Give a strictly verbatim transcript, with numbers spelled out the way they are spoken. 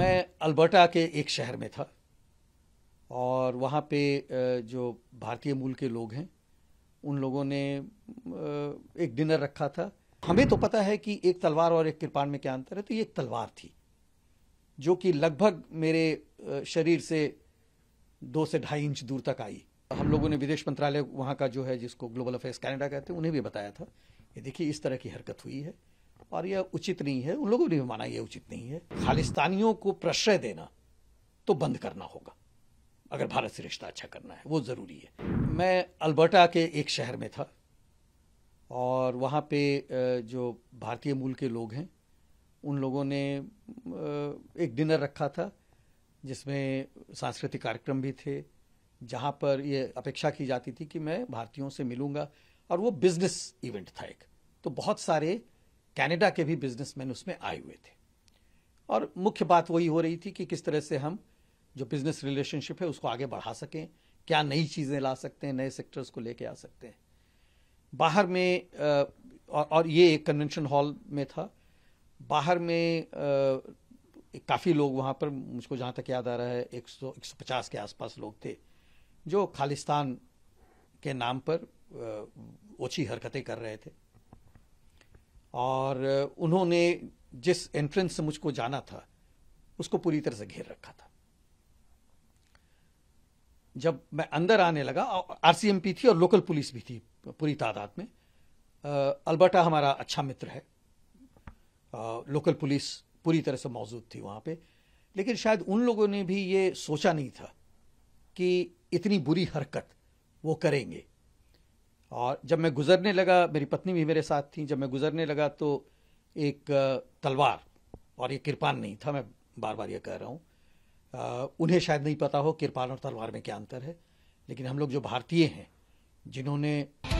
मैं अल्बर्टा के एक शहर में था और वहाँ पे जो भारतीय मूल के लोग हैं उन लोगों ने एक डिनर रखा था। हमें तो पता है कि एक तलवार और एक कृपाण में क्या अंतर है, तो ये एक तलवार थी जो कि लगभग मेरे शरीर से दो से ढाई इंच दूर तक आई। हम लोगों ने विदेश मंत्रालय वहाँ का जो है जिसको ग्लोबल अफेयर्स कनाडा कहते हैं उन्हें भी बताया था ये देखिए इस तरह की हरकत हुई है और यह उचित नहीं है। उन लोगों ने भी माना यह उचित नहीं है। खालिस्तानियों को प्रश्रय देना तो बंद करना होगा अगर भारत से रिश्ता अच्छा करना है, वो ज़रूरी है। मैं अल्बर्टा के एक शहर में था और वहाँ पे जो भारतीय मूल के लोग हैं उन लोगों ने एक डिनर रखा था जिसमें सांस्कृतिक कार्यक्रम भी थे, जहाँ पर ये अपेक्षा की जाती थी कि मैं भारतीयों से मिलूँगा और वो बिज़नेस इवेंट था एक, तो बहुत सारे कनाडा के भी बिजनेसमैन उसमें आए हुए थे और मुख्य बात वही हो रही थी कि किस तरह से हम जो बिज़नेस रिलेशनशिप है उसको आगे बढ़ा सकें, क्या नई चीज़ें ला सकते हैं, नए सेक्टर्स को लेके आ सकते हैं। बाहर में और ये एक कन्वेंशन हॉल में था, बाहर में काफ़ी लोग वहाँ पर, मुझको जहाँ तक याद आ रहा है एक सौ एक सौ पचास के आसपास लोग थे जो खालिस्तान के नाम पर ओछी हरकतें कर रहे थे और उन्होंने जिस एंट्रेंस से मुझको जाना था उसको पूरी तरह से घेर रखा था। जब मैं अंदर आने लगा, आरसीएमपी थी और लोकल पुलिस भी थी पूरी तादाद में। अल्बर्टा हमारा अच्छा मित्र है, आ, लोकल पुलिस पूरी तरह से मौजूद थी वहाँ पे, लेकिन शायद उन लोगों ने भी ये सोचा नहीं था कि इतनी बुरी हरकत वो करेंगे। और जब मैं गुजरने लगा, मेरी पत्नी भी मेरे साथ थी, जब मैं गुजरने लगा तो एक तलवार और ये कृपाण नहीं था, मैं बार बार ये कह रहा हूँ। Uh, उन्हें शायद नहीं पता हो किरपान और तलवार में क्या अंतर है, लेकिन हम लोग जो भारतीय हैं जिन्होंने